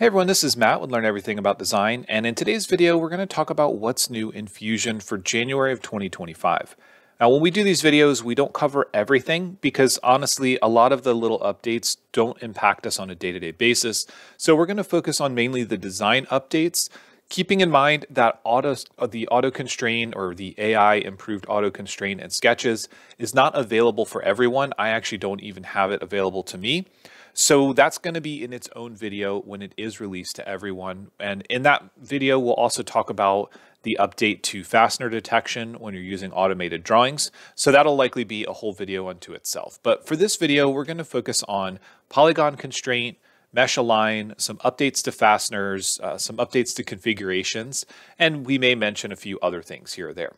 Hey everyone, this is Matt with Learn Everything About Design, and in today's video we're going to talk about what's new in Fusion for January of 2025. Now when we do these videos, we don't cover everything because honestly a lot of the little updates don't impact us on a day-to-day basis, so we're going to focus on mainly the design updates, keeping in mind that the auto constraint or the AI improved auto constraint and sketches is not available for everyone. I actually don't even have it available to me. So that's going to be in its own video when it is released to everyone. And in that video, we'll also talk about the update to fastener detection when you're using automated drawings. So that'll likely be a whole video unto itself. But for this video, we're going to focus on Polygon Constraint, Mesh Align, some updates to fasteners, some updates to configurations, and we may mention a few other things here or there.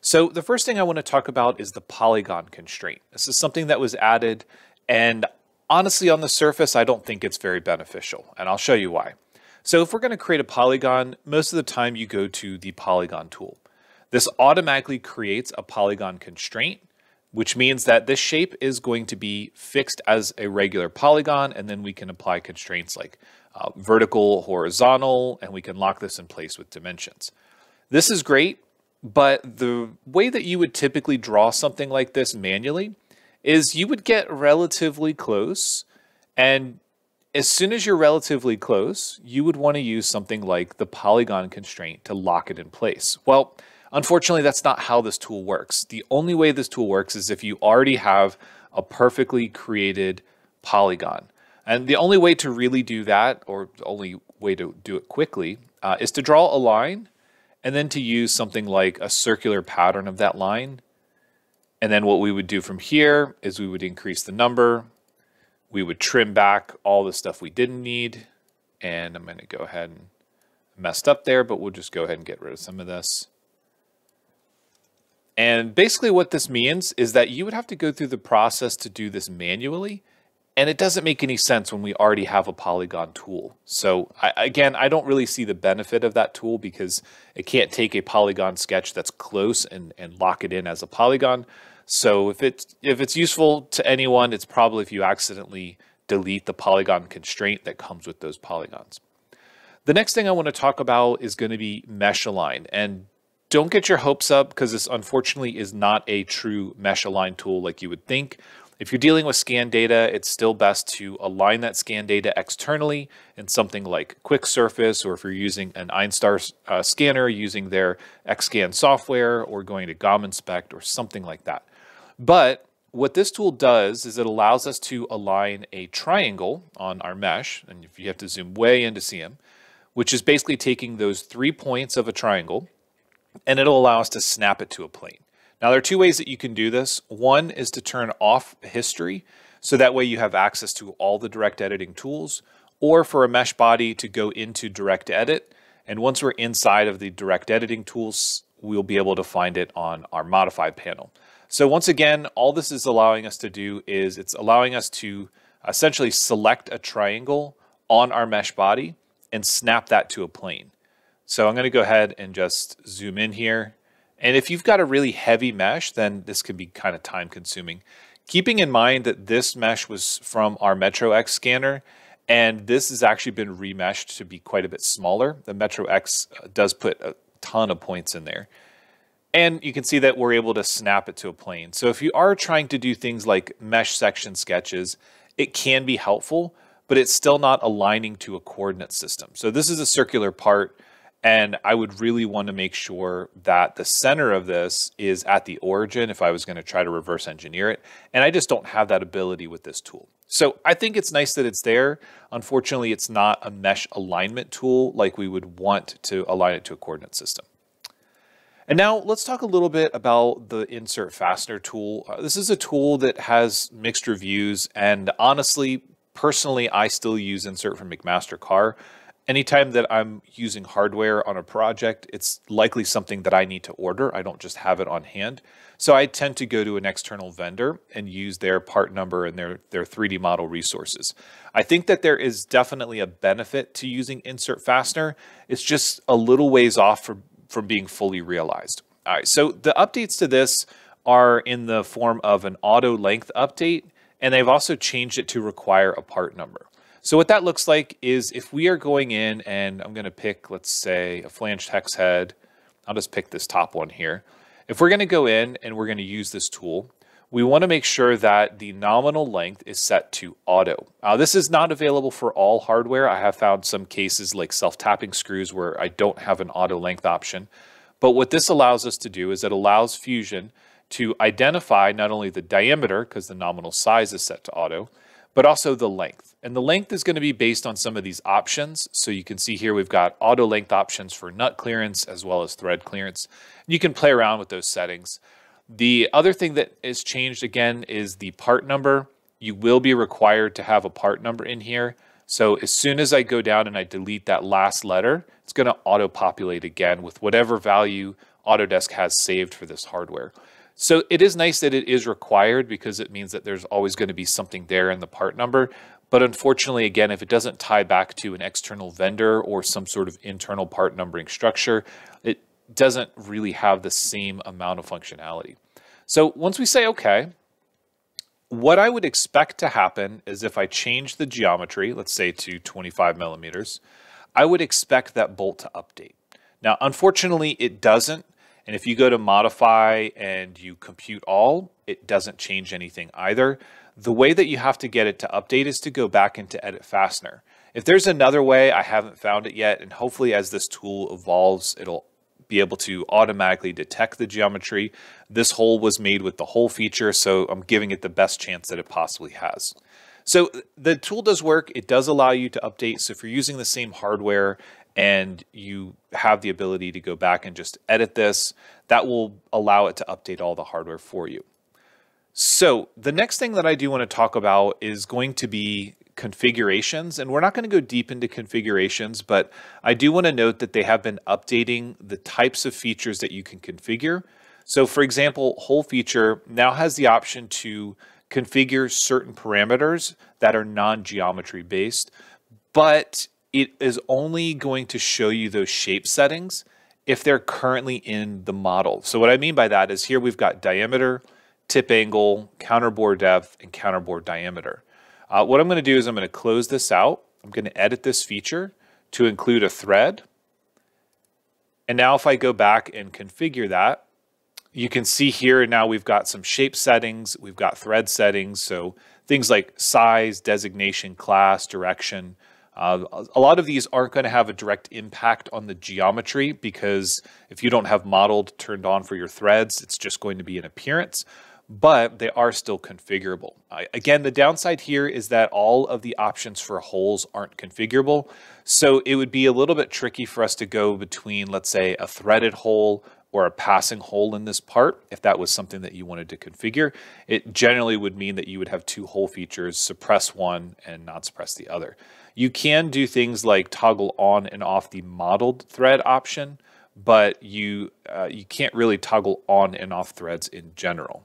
So the first thing I want to talk about is the Polygon Constraint. This is something that was added, and honestly, on the surface, I don't think it's very beneficial, and I'll show you why. So if we're going to create a polygon, most of the time you go to the polygon tool. This automatically creates a polygon constraint, which means that this shape is going to be fixed as a regular polygon, and then we can apply constraints like vertical, horizontal, and we can lock this in place with dimensions. This is great, but the way that you would typically draw something like this manually is you would get relatively close, and as soon as you're relatively close, you would want to use something like the polygon constraint to lock it in place. Well, unfortunately, that's not how this tool works. The only way this tool works is if you already have a perfectly created polygon. And the only way to really do that, or the only way to do it quickly, is to draw a line and then to use something like a circular pattern of that line. And then what we would do from here is we would increase the number, we would trim back all the stuff we didn't need, and I'm going to go ahead and messed up there, but we'll just go ahead and get rid of some of this. And basically what this means is that you would have to go through the process to do this manually, and it doesn't make any sense when we already have a polygon tool. So I don't really see the benefit of that tool because it can't take a polygon sketch that's close and lock it in as a polygon. So if it's useful to anyone, it's probably if you accidentally delete the polygon constraint that comes with those polygons. The next thing I want to talk about is going to be Mesh Align. And don't get your hopes up because this unfortunately is not a true Mesh Align tool like you would think. If you're dealing with scan data, it's still best to align that scan data externally in something like Quick Surface, or if you're using an Einstar scanner, using their X-Scan software, or going to GOM Inspect or something like that. But what this tool does is it allows us to align a triangle on our mesh, and if you have to zoom way in to see them, which is basically taking those 3 points of a triangle, and it'll allow us to snap it to a plane. Now there are two ways that you can do this. One is to turn off history, so that way you have access to all the direct editing tools, or for a mesh body to go into direct edit, and once we're inside of the direct editing tools, we'll be able to find it on our modify panel. So once again, all this is allowing us to do is it's allowing us to essentially select a triangle on our mesh body and snap that to a plane. So I'm going to go ahead and just zoom in here. And if you've got a really heavy mesh, then this can be kind of time consuming. Keeping in mind that this mesh was from our Metro X scanner, and this has actually been remeshed to be quite a bit smaller. The Metro X does put a ton of points in there. And you can see that we're able to snap it to a plane. So if you are trying to do things like mesh section sketches, it can be helpful, but it's still not aligning to a coordinate system. So this is a circular part. And I would really want to make sure that the center of this is at the origin if I was going to try to reverse engineer it. And I just don't have that ability with this tool. So I think it's nice that it's there. Unfortunately, it's not a mesh alignment tool like we would want to align it to a coordinate system. And now let's talk a little bit about the Insert Fastener tool. This is a tool that has mixed reviews. And honestly, personally, I still use Insert from McMaster-Carr. Anytime that I'm using hardware on a project, it's likely something that I need to order. I don't just have it on hand. So I tend to go to an external vendor and use their part number and their 3D model resources. I think that there is definitely a benefit to using Insert Fastener. It's just a little ways off from being fully realized. All right, so the updates to this are in the form of an auto length update, and they've also changed it to require a part number. So what that looks like is if we are going in and I'm going to pick, let's say, a flanged hex head. I'll just pick this top one here. If we're going to go in and we're going to use this tool, we want to make sure that the nominal length is set to auto. This is not available for all hardware. I have found some cases like self-tapping screws where I don't have an auto length option. But what this allows us to do is it allows Fusion to identify not only the diameter, because the nominal size is set to auto, but also the length. And the length is going to be based on some of these options. So you can see here we've got auto length options for nut clearance as well as thread clearance. You can play around with those settings. The other thing that is changed again is the part number. You will be required to have a part number in here. So as soon as I go down and I delete that last letter, it's going to auto-populate again with whatever value Autodesk has saved for this hardware. So it is nice that it is required because it means that there's always going to be something there in the part number. But unfortunately, again, if it doesn't tie back to an external vendor or some sort of internal part numbering structure, it doesn't really have the same amount of functionality. So once we say okay, what I would expect to happen is if I change the geometry, let's say to 25 millimeters, I would expect that bolt to update. Now, unfortunately, it doesn't. And if you go to modify and you compute all, it doesn't change anything either. The way that you have to get it to update is to go back into edit fastener. If there's another way, I haven't found it yet. And hopefully as this tool evolves, it'll be able to automatically detect the geometry. This hole was made with the hole feature, so I'm giving it the best chance that it possibly has. So the tool does work. It does allow you to update. So if you're using the same hardware and you have the ability to go back and just edit this, that will allow it to update all the hardware for you. So the next thing that I do want to talk about is going to be configurations, and we're not going to go deep into configurations, but I do want to note that they have been updating the types of features that you can configure. So for example, hole feature now has the option to configure certain parameters that are non-geometry based, but it is only going to show you those shape settings if they're currently in the model. So what I mean by that is here we've got diameter, tip angle, counterbore depth, and counterbore diameter. What I'm going to do is I'm going to close this out. I'm going to edit this feature to include a thread. And now if I go back and configure that, you can see here now we've got some shape settings, we've got thread settings, so things like size, designation, class, direction. A lot of these aren't going to have a direct impact on the geometry because if you don't have modeled turned on for your threads, it's just going to be an appearance, but they are still configurable. Again, the downside here is that all of the options for holes aren't configurable. So it would be a little bit tricky for us to go between, let's say, a threaded hole or a passing hole in this part. If that was something that you wanted to configure, it generally would mean that you would have two hole features, suppress one and not suppress the other. You can do things like toggle on and off the modeled thread option, but you can't really toggle on and off threads in general.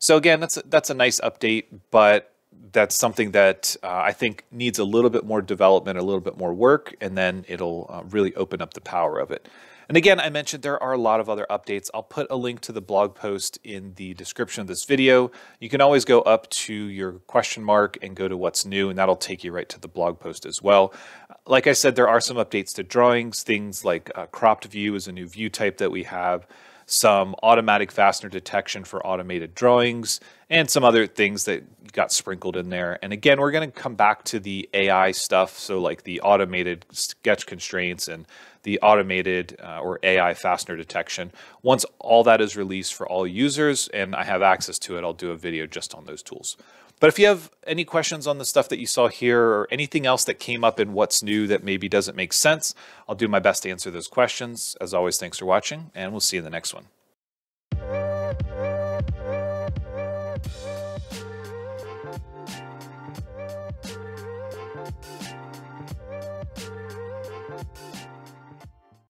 So again, that's a nice update, but that's something that I think needs a little bit more development, a little bit more work, and then it'll really open up the power of it. And again, I mentioned there are a lot of other updates. I'll put a link to the blog post in the description of this video. You can always go up to your question mark and go to what's new, and that'll take you right to the blog post as well. Like I said, there are some updates to drawings, things like cropped view is a new view type that we have, some automatic fastener detection for automated drawings, and some other things that got sprinkled in there. And again, we're going to come back to the AI stuff, so like the automated sketch constraints and the automated or AI fastener detection. Once all that is released for all users and I have access to it, I'll do a video just on those tools. But if you have any questions on the stuff that you saw here or anything else that came up in what's new that maybe doesn't make sense, I'll do my best to answer those questions. As always, thanks for watching, and we'll see you in the next one.